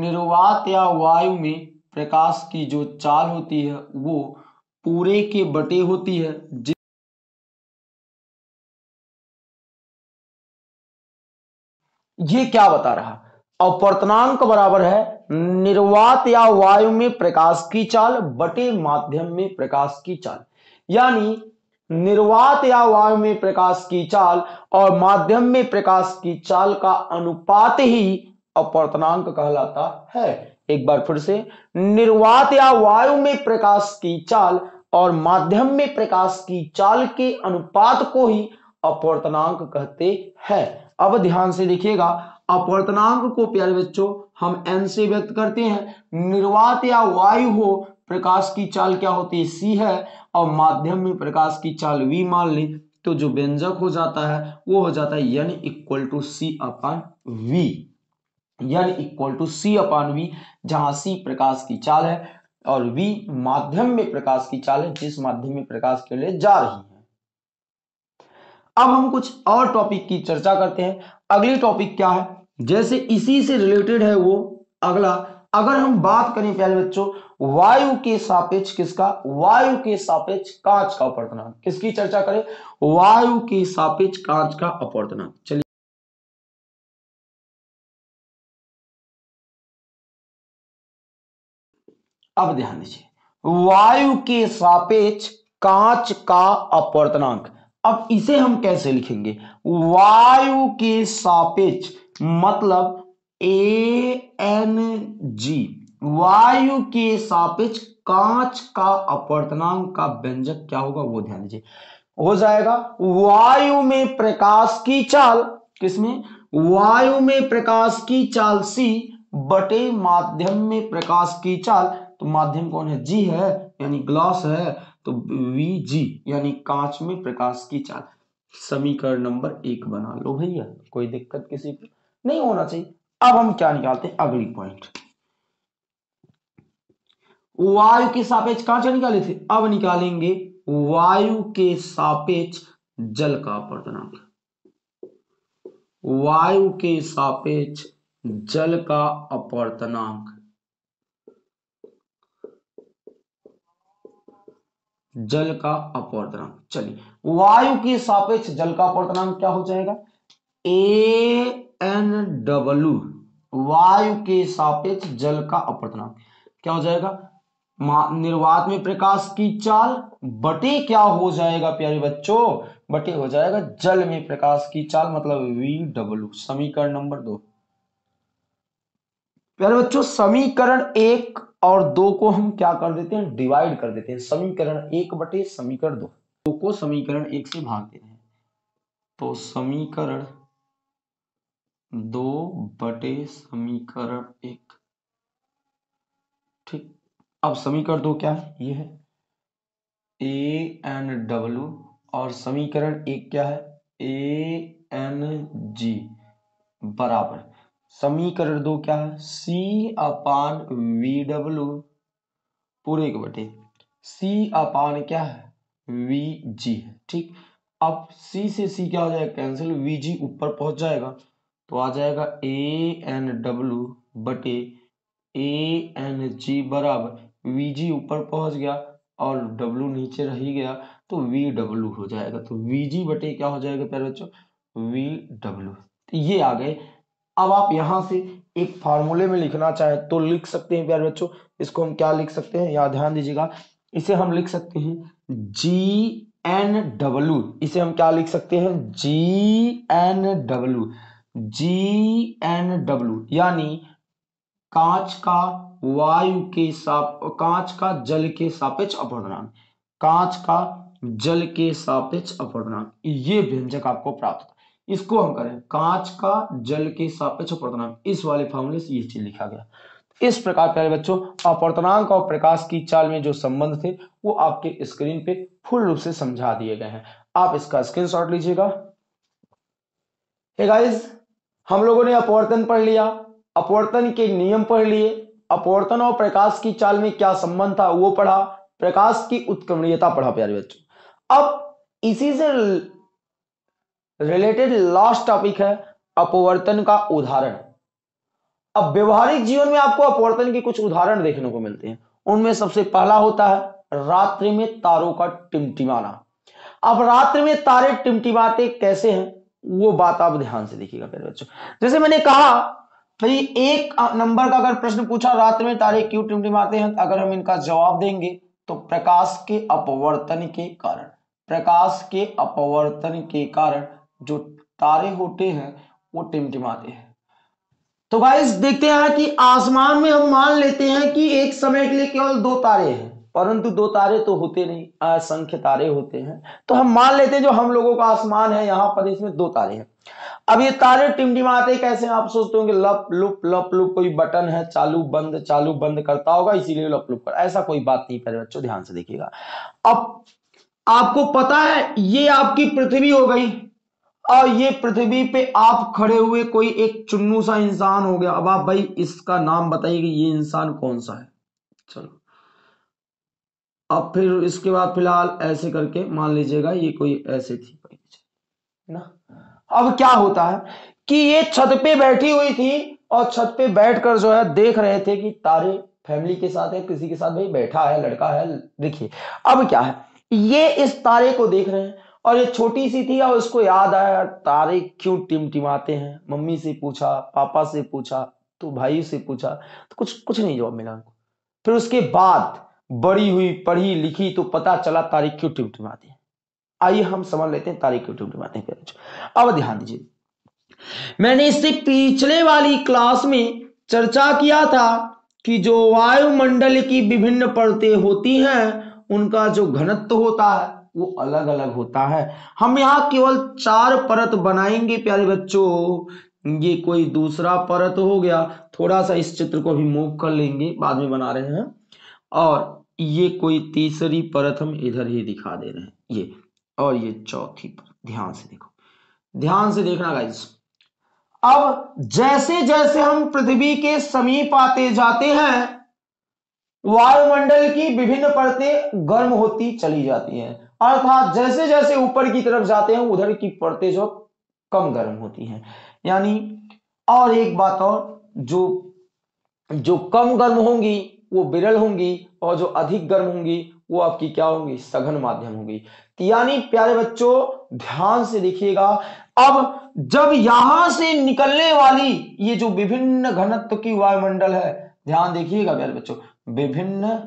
निर्वात या वायु में प्रकाश की जो चाल होती है वो पूरे के बटे होती है, ये क्या बता रहा। अपवर्तनांक बराबर है निर्वात या वायु में प्रकाश की चाल बटे माध्यम में प्रकाश की चाल। यानी निर्वात या वायु में प्रकाश की चाल और माध्यम में प्रकाश की चाल का अनुपात ही अपवर्तनांक कहलाता है। एक बार फिर से, निर्वात या वायु में प्रकाश की चाल और माध्यम में प्रकाश की चाल के अनुपात को ही अपवर्तनांक कहते हैं। अब ध्यान से देखिएगा। अपवर्तनांक को प्यारे बच्चों हम एन से व्यक्त करते हैं। निर्वात या वायु हो, प्रकाश की चाल क्या होती है, सी है, और माध्यम में प्रकाश की चाल वी मान ली, तो जो व्यंजक हो जाता है वो हो जाता है n equal to c upon v, n equal to c upon v, जहां सी प्रकाश की चाल है और वी माध्यम में प्रकाश की चाल है जिस माध्यम में प्रकाश के लिए जा रही है। अब हम कुछ और टॉपिक की चर्चा करते हैं। अगली टॉपिक क्या है, जैसे इसी से रिलेटेड है वो अगला। अगर हम बात करें प्यारे बच्चों वायु के सापेक्ष किसका, वायु के सापेक्ष कांच का अपवर्तनांक, किसकी चर्चा करें, वायु के सापेक्ष कांच का अपवर्तनांक। चलिए अब ध्यान दीजिए, वायु के सापेक्ष कांच का अपवर्तनांक। अब इसे हम कैसे लिखेंगे, वायु के सापेक्ष मतलब ए एन जी, वायु के सापेक्ष कांच का अपवर्तनांक का व्यंजक क्या होगा वो ध्यान दीजिए, हो जाएगा वायु में प्रकाश की चाल, किसमें, वायु में प्रकाश की चाल सी बटे माध्यम में प्रकाश की चाल, तो माध्यम कौन है, जी है, यानी ग्लास है, तो वी जी यानी कांच में प्रकाश की चाल। समीकरण नंबर एक बना लो भैया, कोई दिक्कत किसी पे नहीं होना चाहिए। अब हम क्या निकालते हैं, अगली पॉइंट, वायु के सापेक्ष कांच निकाले थे, अब निकालेंगे वायु के सापेक्ष जल का अपवर्तनांक, वायु के सापेक्ष जल का अपवर्तनांक। जल का अपवर्तनांक, चलिए वायु के सापेक्ष जल का अपवर्तनांक क्या हो जाएगा, ए एन डब्ल्यू, वायु के सापेक्ष जल का अपवर्तनांक क्या हो जाएगा, निर्वात में प्रकाश की चाल बटे क्या हो जाएगा प्यारे बच्चों, बटे हो जाएगा जल में प्रकाश की चाल मतलब वी डब्ल्यू। समीकरण नंबर दो। प्यारे बच्चों समीकरण एक और दो को हम क्या कर देते हैं, डिवाइड कर देते हैं। समीकरण एक बटे समीकरण दो, दो को समीकरण एक से भाग देते हैं, तो समीकरण दो बटे समीकरण एक, ठीक। अब समीकरण दो क्या है, ये है ए एन डब्ल्यू, और समीकरण एक क्या है, ए एन जी बराबर, समीकरण दो क्या है, सी अपान वी डब्लू पूरे के बटे सी अपान क्या है, वी जी है, ठीक। अब सी से सी क्या हो जाएगा कैंसिल, वी जी ऊपर पहुंच जाएगा, तो आ जाएगा ए एन डब्लू बटे ए एन जी बराबर, वी जी ऊपर पहुंच गया और डब्लू नीचे रह गया तो वी डब्लू हो जाएगा, तो वी जी बटे क्या हो जाएगा प्यारे बच्चों, वी डब्लू। ये आ गए। अब आप यहां से एक फार्मूले में लिखना चाहे तो लिख सकते हैं प्यारे बच्चों। इसको हम क्या लिख सकते हैं, यहाँ ध्यान दीजिएगा, इसे हम लिख सकते हैं जी एन डब्ल्यू, इसे हम क्या लिख सकते हैं, G N W, G N W यानी कांच का वायु के साप, कांच का जल के सापेक्ष अपवर्तनांक, कांच का जल के सापेक्ष अपवर्तनांक, ये व्यंजक आपको प्राप्त होता। इसको हम करें कांच का जल के सापेक्ष अपवर्तनांक, इस वाले फॉर्मूले से ये चीज लिखा गया। इस प्रकार प्यारे बच्चों अपवर्तनांक और प्रकाश की चाल में जो संबंध थे वो आपके स्क्रीन पे फुल रूप से समझा दिए गए हैं, आप इसका स्क्रीनशॉट लीजिएगा। हे गाइस, हम लोगों ने अपवर्तन पढ़ लिया, अपवर्तन के नियम पढ़ लिए, अपवर्तन और प्रकाश की चाल में क्या संबंध था वो पढ़ा, प्रकाश की उत्क्रमणीयता पढ़ा प्यारे बच्चों। अब इसी से रिलेटेड लास्ट टॉपिक है अपवर्तन का उदाहरण। अब व्यवहारिक जीवन में आपको अपवर्तन के कुछ उदाहरण देखने को मिलते हैं, उनमें सबसे पहला होता है रात्रि में तारों का टिमटिमाना। अब रात्रि में तारे टिमटिमाते कैसे हैं वो बात आप ध्यान से देखिएगा प्यारे बच्चों। जैसे मैंने कहा भाई एक नंबर का अगर प्रश्न पूछा रात्रि में तारे क्यों टिमटिमाते हैं, अगर हम इनका जवाब देंगे तो प्रकाश के अपवर्तन के कारण, प्रकाश के अपवर्तन के कारण जो तारे होते हैं वो टिमटिमाते हैं। तो गाइस देखते हैं कि आसमान में हम मान लेते हैं कि एक समय के लिए केवल दो तारे हैं, परंतु दो तारे तो होते नहीं, असंख्य तारे होते हैं। तो हम मान लेते हैं जो हम लोगों का आसमान है यहाँ पर इसमें दो तारे हैं। अब ये तारे टिमटिमाते कैसे हैं, आप सोचते होंगे लप लुप लप लुप, कोई बटन है चालू बंद चालू बंद करता होगा इसीलिए लप लुप कर, ऐसा कोई बात नहीं प्यारे बच्चों, ध्यान से देखिएगा। अब आपको पता है ये आपकी पृथ्वी हो गई और ये पृथ्वी पे आप खड़े हुए कोई एक चुन्नू सा इंसान हो गया। अब आप भाई इसका नाम बताइए कि ये इंसान कौन सा है। चलो अब फिर इसके बाद फिलहाल ऐसे करके मान लीजिएगा ये कोई ऐसे थी ना। अब क्या होता है कि ये छत पे बैठी हुई थी और छत पे बैठकर जो है देख रहे थे कि तारे, फैमिली के साथ है किसी के साथ, भाई बैठा है लड़का है। देखिए अब क्या है, ये इस तारे को देख रहे हैं और ये छोटी सी थी और उसको याद आया तारे क्यों टिमटिमाते हैं। मम्मी से पूछा, पापा से पूछा, तो भाई से पूछा, तो कुछ कुछ नहीं जवाब मिला उनको। फिर उसके बाद बड़ी हुई, पढ़ी लिखी तो पता चला तारे क्यों टिमटिमाते हैं। आइए हम समझ लेते हैं तारे क्यों टिमटिमाते हैं। अब ध्यान दीजिए, मैंने इससे पिछले वाली क्लास में चर्चा किया था कि जो वायुमंडल की विभिन्न परतें होती हैं उनका जो घनत्व होता है वो अलग अलग होता है। हम यहाँ केवल चार परत बनाएंगे प्यारे बच्चों, ये कोई दूसरा परत हो गया, थोड़ा सा इस चित्र को भी मूव कर लेंगे, बाद में बना रहे हैं, और ये कोई तीसरी परत हम इधर ही दिखा दे रहे हैं, ये और ये चौथी परत। ध्यान से देखो, ध्यान से देखना गाइस। अब जैसे जैसे हम पृथ्वी के समीप आते जाते हैं वायुमंडल की विभिन्न परतें गर्म होती चली जाती हैं, अर्थात जैसे जैसे ऊपर की तरफ जाते हैं उधर की परतें जो कम गर्म होती हैं। यानी और एक बात और, जो जो कम गर्म होंगी वो विरल होंगी और जो अधिक गर्म होंगी वो आपकी क्या होंगी, सघन माध्यम होंगी। यानी प्यारे बच्चों ध्यान से देखिएगा, अब जब यहां से निकलने वाली ये जो विभिन्न घनत्व की वायुमंडल है, ध्यान देखिएगा प्यारे बच्चों, विभिन्न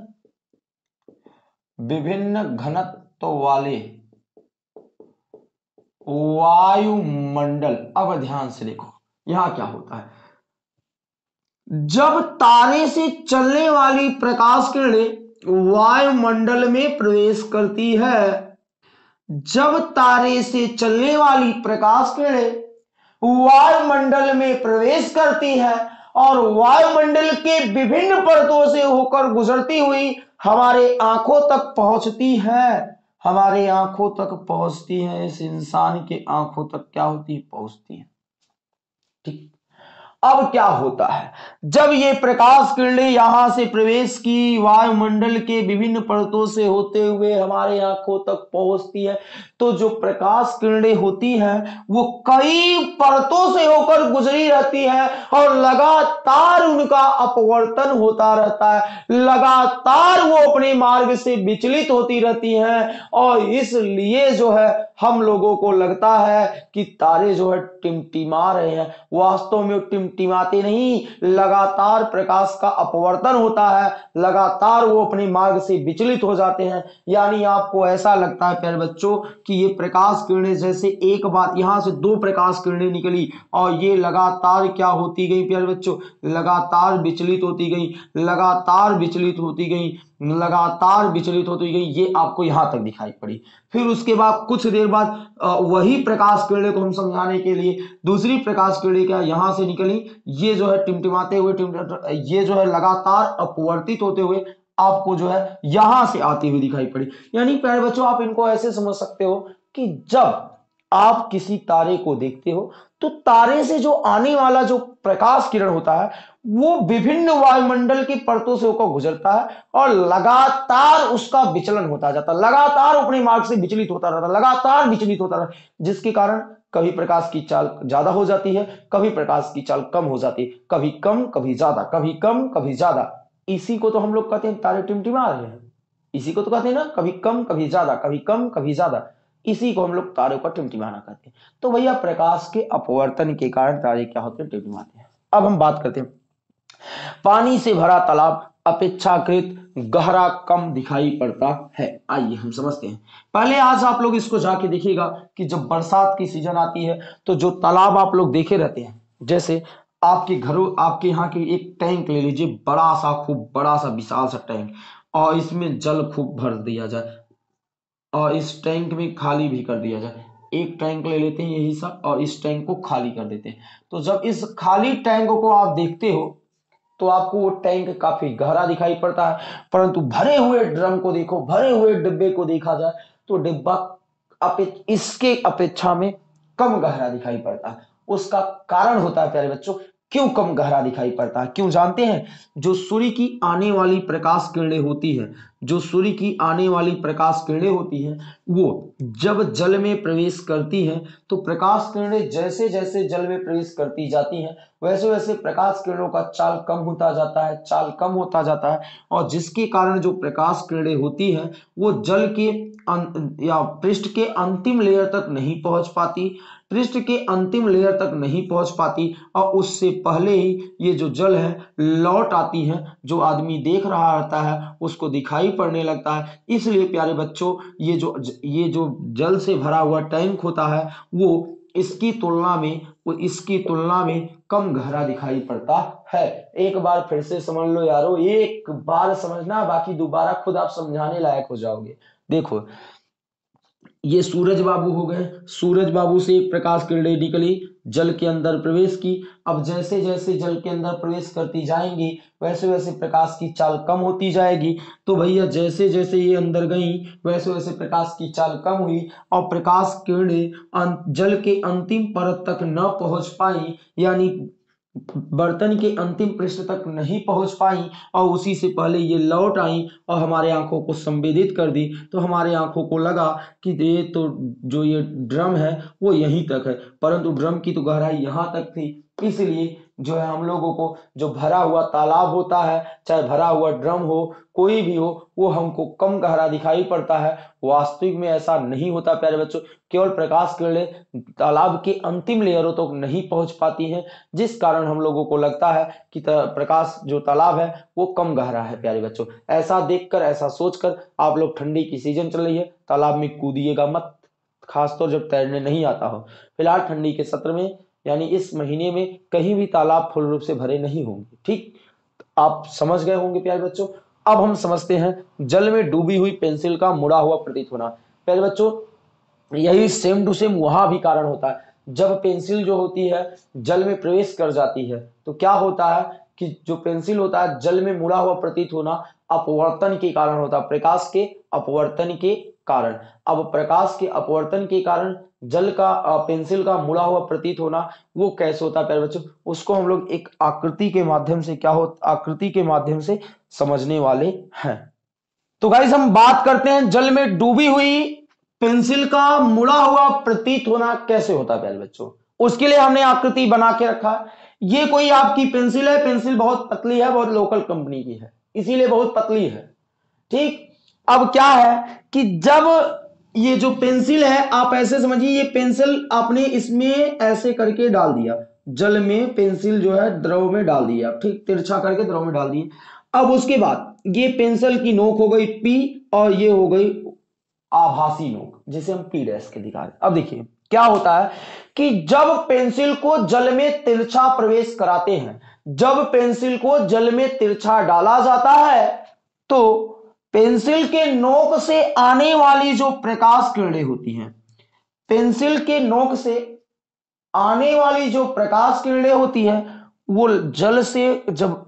विभिन्न घनत्व तो वाले वायुमंडल। अब ध्यान से देखो यहां क्या होता है, जब तारे से चलने वाली प्रकाश किरणें वायुमंडल में प्रवेश करती है, जब तारे से चलने वाली प्रकाश किरणें वायुमंडल में प्रवेश करती है और वायुमंडल के विभिन्न परतों से होकर गुजरती हुई हमारे आंखों तक पहुंचती है, हमारे आंखों तक पहुंचती है, इस इंसान के आंखों तक क्या होती है, पहुंचती है। ठीक, अब क्या होता है, जब ये प्रकाश किरणें यहां से प्रवेश की वायुमंडल के विभिन्न परतों से होते हुए हमारे आंखों तक पहुंचती है, तो जो प्रकाश किरणें होती हैं वो कई परतों से होकर गुजरी रहती है और लगातार उनका अपवर्तन होता रहता है, लगातार वो अपने मार्ग से विचलित होती रहती हैं, और इसलिए जो है हम लोगों को लगता है कि तारे जो है टिमटिमा रहे हैं, वास्तव में टिम टिमटिमाते नहीं, लगातार प्रकाश का अपवर्तन होता है, लगातार वो अपने मार्ग से विचलित हो जाते हैं। यानी आपको ऐसा लगता है प्यारे बच्चों कि ये प्रकाश किरणें, जैसे एक बात यहाँ से दो प्रकाश किरणें निकली और ये लगातार क्या होती गई प्यारे बच्चों, लगातार विचलित होती गई, लगातार विचलित होती गई, लगातार विचलित होती गई। ये आपको यहाँ तक दिखाई पड़ी। फिर उसके बाद कुछ देर बाद वही प्रकाश किरणें को हम समझाने के लिए दूसरी प्रकाश किरणें क्या यहाँ से निकली, ये जो है टिमटिमाते हुए टिमटिमा ये जो है लगातार अपवर्तित होते हुए आपको जो है यहां से आती हुई दिखाई पड़ी। यानी प्यारे बच्चों आप इनको ऐसे समझ सकते हो कि जब आप किसी तारे को देखते हो तो तारे से जो आने वाला जो प्रकाश किरण होता है वो विभिन्न वायुमंडल की परतों से होकर गुजरता है और लगातार उसका विचलन होता जाता है, लगातार अपने मार्ग से विचलित होता रहता है, लगातार विचलित होता रहता है, जिसके कारण कभी प्रकाश की चाल ज्यादा हो जाती है, कभी प्रकाश की चाल कम हो जाती है, कभी कम कभी ज्यादा, कभी कम कभी ज्यादा। इसी को तो हम लोग कहते हैं तारे टिमटिमा रहे हैं, इसी को तो कहते हैं ना कभी कम कभी ज्यादा, कभी कम कभी ज्यादा, इसी को हम लोग तारों का टिमटिमाना कहते हैं। तो भैया प्रकाश के अपवर्तन के कारण तारे क्या होते हैं, टिमटिमाते हैं। अब हम बात करते हैं पानी से भरा तालाब अपेक्षाकृत गहरा कम दिखाई पड़ता है। आइए हम समझते हैं। पहले आज आप लोग इसको जाके देखिएगा कि जब बरसात की सीजन आती है तो जो तालाब आप लोग देखे रहते हैं, जैसे आपके घरों आपके यहाँ के एक टैंक ले लीजिए, बड़ा सा खूब बड़ा सा विशाल सा टैंक, और इसमें जल खूब भर दिया जाए और इस टैंक में खाली भी कर दिया जाए। एक टैंक ले लेते हैं यही सब और इस टैंक को खाली कर देते हैं। तो जब इस खाली टैंक को आप देखते हो तो आपको वो टैंक काफी गहरा दिखाई पड़ता है, परंतु भरे हुए ड्रम को देखो, भरे हुए डिब्बे को देखा जाए तो डिब्बा अपेक्ष इसके अपेक्षा में कम गहरा दिखाई पड़ता है। उसका कारण होता है प्यारे बच्चों क्यों कम गहरा दिखाई पड़ता है, क्यों जानते हैं? जो सूर्य की आने वाली प्रकाश किरणें होती है, जो सूर्य की आने वाली प्रकाश किरणें होती हैं वो जब जल में प्रवेश करती हैं तो प्रकाश किरणें जैसे जैसे जल में प्रवेश करती जाती हैं वैसे वैसे प्रकाश किरणों का चाल कम होता जाता है, चाल कम होता जाता है, और जिसके कारण जो प्रकाश किरणें होती हैं वो जल के या पृष्ठ के अंतिम लेयर तक नहीं पहुंच पाती, पृष्ठ के अंतिम लेयर तक नहीं पहुंच पाती, और उससे पहले ही ये जो जल है लौट आती है, जो आदमी देख रहा रहता है उसको दिखाई पड़ने लगता है। इसलिए प्यारे बच्चों ये जो ये जो जल से भरा हुआ टैंक होता है वो इसकी तुलना में वो इसकी तुलना में कम गहरा दिखाई पड़ता है। एक बार फिर से समझ लो यारो, एक बार समझना, बाकी दोबारा खुद आप समझाने लायक हो जाओगे। देखो ये सूरज बाबू हो गए, सूरज बाबू से एक प्रकाश किरणें निकली, जल के अंदर प्रवेश की। अब जैसे जैसे जल के अंदर प्रवेश करती जाएंगी वैसे वैसे प्रकाश की चाल कम होती जाएगी। तो भैया जैसे जैसे ये अंदर गई वैसे वैसे प्रकाश की चाल कम हुई और प्रकाश किरणें जल के अंतिम परत तक न पहुंच पाई, यानी बर्तन के अंतिम पृष्ठ तक नहीं पहुंच पाई, और उसी से पहले ये लौट आई और हमारे आंखों को संवेदित कर दी। तो हमारे आंखों को लगा कि ये तो जो ये ड्रम है वो यहीं तक है, परंतु ड्रम की तो गहराई यहाँ तक थी। इसलिए जो है हम लोगों को जो भरा हुआ तालाब होता है, चाहे भरा हुआ ड्रम हो, कोई भी हो, वो हमको कम गहरा दिखाई पड़ता है। वास्तविक में ऐसा नहीं होता प्यारे बच्चों, केवल प्रकाश किरणें तालाब के अंतिम लेयरों तक तो नहीं पहुंच पाती हैं, जिस कारण हम लोगों को लगता है कि प्रकाश जो तालाब है वो कम गहरा है। प्यारे बच्चों ऐसा देखकर, ऐसा सोचकर आप लोग ठंडी की सीजन चल रही है, तालाब में कूदिएगा मत, खासतौर जब तैरने नहीं आता हो। फिलहाल ठंडी के सत्र में यानी इस महीने में कहीं भी तालाब पूर्ण रूप से भरे नहीं होंगे। ठीक, आप समझ गए होंगे प्यारे बच्चों। अब हम समझते हैं जल में डूबी हुई पेंसिल का मुड़ा हुआ प्रतीत होना। प्यारे बच्चों यही सेम टू सेम वहां भी कारण होता है। जब पेंसिल जो होती है जल में प्रवेश कर जाती है तो क्या होता है कि जो पेंसिल होता है जल में मुड़ा हुआ प्रतीत होना अपवर्तन के कारण होता है, प्रकाश के अपवर्तन के कारण। अब प्रकाश के अपवर्तन के कारण जल का पेंसिल का मुड़ा हुआ प्रतीत होना वो कैसे होता है प्यारे बच्चों, उसको हम लोग एक आकृति के माध्यम से क्या हो आकृति के माध्यम से समझने वाले हैं। तो गाइस हम बात करते हैं जल में डूबी हुई पेंसिल का मुड़ा हुआ प्रतीत होना कैसे होता है प्यारे बच्चों। उसके लिए हमने आकृति बना के रखा है। ये कोई आपकी पेंसिल है, पेंसिल बहुत पतली है, बहुत लोकल कंपनी की है इसीलिए बहुत पतली है। ठीक, अब क्या है कि जब ये जो पेंसिल है आप ऐसे समझिए, ये पेंसिल आपने इसमें ऐसे करके डाल दिया, जल में पेंसिल जो है द्रव में डाल दिया, ठीक, तिरछा करके द्रव में डाल दिए। अब उसके बाद ये पेंसिल की नोक हो गई पी और ये हो गई आभासी नोक जिसे हम पी डैश के दिखा रहे हैं। अब देखिए क्या होता है कि जब पेंसिल को जल में तिरछा प्रवेश कराते हैं, जब पेंसिल को जल में तिरछा डाला जाता है तो पेंसिल के नोक से आने वाली जो प्रकाश किरणें होती हैं, पेंसिल के नोक से आने वाली जो प्रकाश किरणें होती हैं वो जल से जब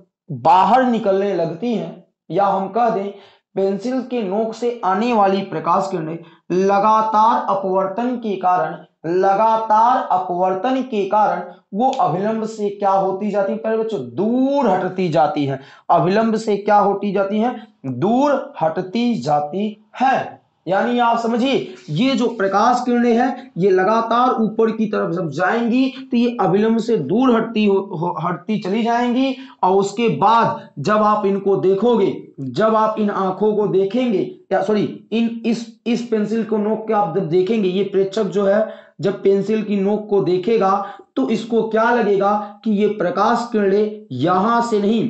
बाहर निकलने लगती हैं, या हम कह दें पेंसिल के नोक से आने वाली प्रकाश किरणें लगातार अपवर्तन के कारण लगातार अपवर्तन के कारण वो अभिलंब से क्या होती जाती है पहले बच्चों, दूर हटती जाती है। अभिलंब से क्या होती जाती है, दूर हटती जाती है। यानी आप समझिए ये जो प्रकाश किरणें हैं ये लगातार ऊपर की तरफ जब जाएंगी तो ये अभिलंब से दूर हटती हो, हटती चली जाएंगी और उसके बाद जब आप इनको देखोगे, जब आप इन आंखों को देखेंगे या सॉरी इन इस इस पेंसिल को नोक के आप जब देखेंगे, ये प्रेक्षक जो है जब पेंसिल की नोक को देखेगा तो इसको क्या लगेगा कि ये प्रकाश किरणें यहां से नहीं,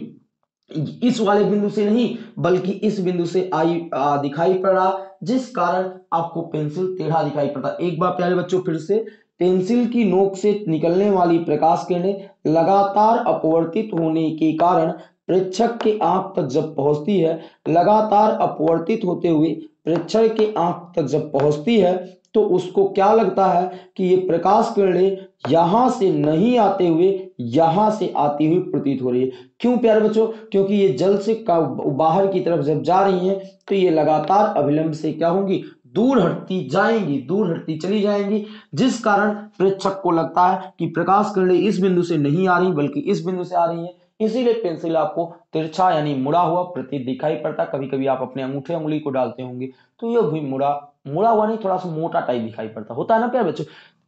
इस वाले बिंदु से नहीं बल्कि इस बिंदु से आई आ, दिखाई पड़ा, जिस कारण आपको पेंसिल टेढ़ा दिखाई पड़ता। एक बार प्यारे बच्चों फिर से, पेंसिल की नोक से निकलने वाली प्रकाश किरणें लगातार अपवर्तित होने के कारण प्रेक्षक के आंख तक जब पहुंचती है, लगातार अपवर्तित होते हुए प्रेक्षक के आंख तक जब पहुंचती है तो उसको क्या लगता है कि ये प्रकाश किरणें यहां से नहीं आते हुए यहां से आती हुई प्रतीत हो रही है। क्यों प्यारे बच्चों, क्योंकि ये जल से बाहर की तरफ जब जा रही हैं तो ये लगातार अभिलंब से क्या होंगी, दूर हटती जाएंगी, दूर हटती चली जाएंगी, जिस कारण प्रेक्षक को लगता है कि प्रकाश किरणें इस बिंदु से नहीं आ रही बल्कि इस बिंदु से आ रही है। इसीलिए पेंसिल आपको तिरछा यानी मुड़ा हुआ प्रतीत दिखाई पड़ता। कभी कभी आप अपने अंगूठे उंगली को डालते होंगे तो यह भी मुड़ा मुड़ा हुआ नहीं, थोड़ा सा मोटा टाइप दिखाई पड़ता होता है ना प्यारे बच्चों।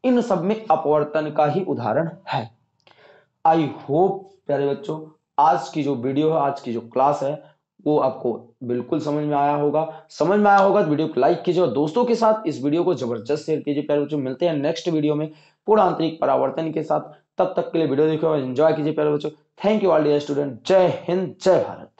इन सब में अपवर्तन का ही उदाहरण है। आई होप प्यारे बच्चों आज की जो वीडियो है, आज की जो क्लास है वो आपको बिल्कुल समझ में आया होगा। समझ में आया होगा तो वीडियो को लाइक कीजिए और दोस्तों के साथ इस वीडियो को जबरदस्त शेयर कीजिए। प्यारे बच्चों मिलते हैं नेक्स्ट वीडियो में पूरा आंतरिक परावर्तन के साथ। तब तक के लिए वीडियो देखो और एंजॉय कीजिए प्यारे बच्चों। Thank you all dear student. जय हिंद, जय भारत।